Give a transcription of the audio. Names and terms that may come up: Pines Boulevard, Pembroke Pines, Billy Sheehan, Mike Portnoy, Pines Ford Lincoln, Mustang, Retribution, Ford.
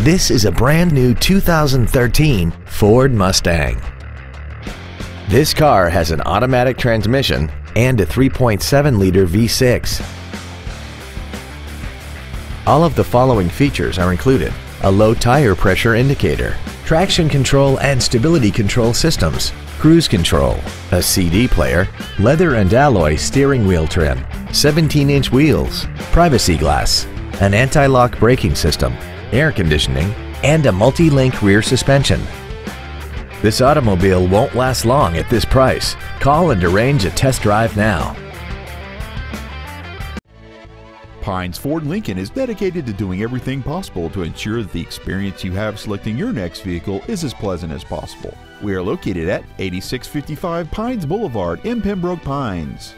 This is a brand new 2013 Ford Mustang. This car has an automatic transmission and a 3.7-liter V6. All of the following features are included: a low tire pressure indicator, traction control and stability control systems, cruise control, a CD player, leather and alloy steering wheel trim, 17-inch wheels, privacy glass, an anti-lock braking system, air conditioning, and a multi-link rear suspension. This automobile won't last long at this price. Call and arrange a test drive now. Pines Ford Lincoln is dedicated to doing everything possible to ensure that the experience you have selecting your next vehicle is as pleasant as possible. We are located at 8655 Pines Boulevard in Pembroke Pines.